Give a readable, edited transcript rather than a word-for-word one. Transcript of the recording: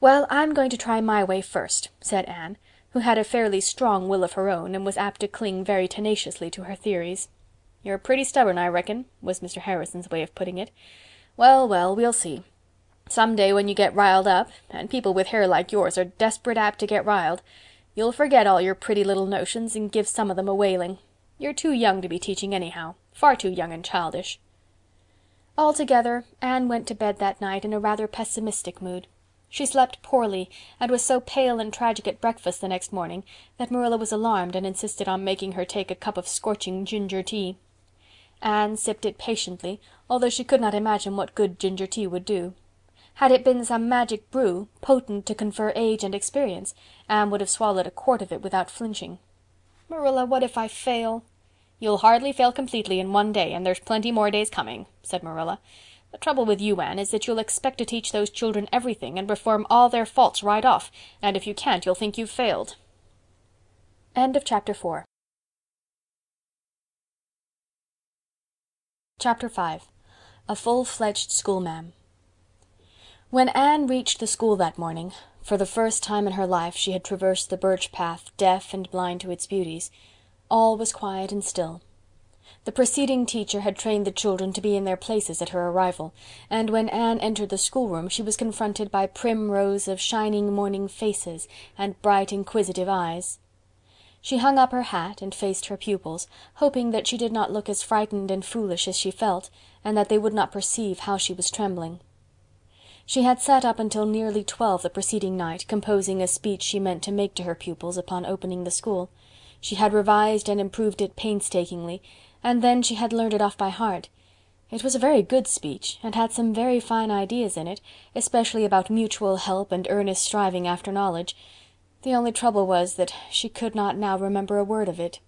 "Well, I'm going to try my way first," said Anne, who had a fairly strong will of her own, and was apt to cling very tenaciously to her theories. "You're pretty stubborn, I reckon," was Mr. Harrison's way of putting it. "Well, well, we'll see. Some day when you get riled up, and people with hair like yours are desperate apt to get riled, you'll forget all your pretty little notions and give some of them a wailing. You're too young to be teaching anyhow, far too young and childish." Altogether, Anne went to bed that night in a rather pessimistic mood. She slept poorly, and was so pale and tragic at breakfast the next morning that Marilla was alarmed and insisted on making her take a cup of scorching ginger tea. Anne sipped it patiently, although she could not imagine what good ginger tea would do. Had it been some magic brew, potent to confer age and experience, Anne would have swallowed a quart of it without flinching. "Marilla, what if I fail?" "You'll hardly fail completely in one day, and there's plenty more days coming," said Marilla. "The trouble with you, Anne, is that you'll expect to teach those children everything, and reform all their faults right off, and if you can't, you'll think you've failed." End of Chapter 4. Chapter 5. A Full-Fledged Schoolma'am. When Anne reached the school that morning, for the first time in her life she had traversed the birch path, deaf and blind to its beauties, all was quiet and still. The preceding teacher had trained the children to be in their places at her arrival, and when Anne entered the schoolroom she was confronted by prim rows of shining morning faces and bright inquisitive eyes. She hung up her hat and faced her pupils, hoping that she did not look as frightened and foolish as she felt, and that they would not perceive how she was trembling. She had sat up until nearly 12 the preceding night, composing a speech she meant to make to her pupils upon opening the school. She had revised and improved it painstakingly, and then she had learned it off by heart. It was a very good speech, and had some very fine ideas in it, especially about mutual help and earnest striving after knowledge. The only trouble was that she could not now remember a word of it.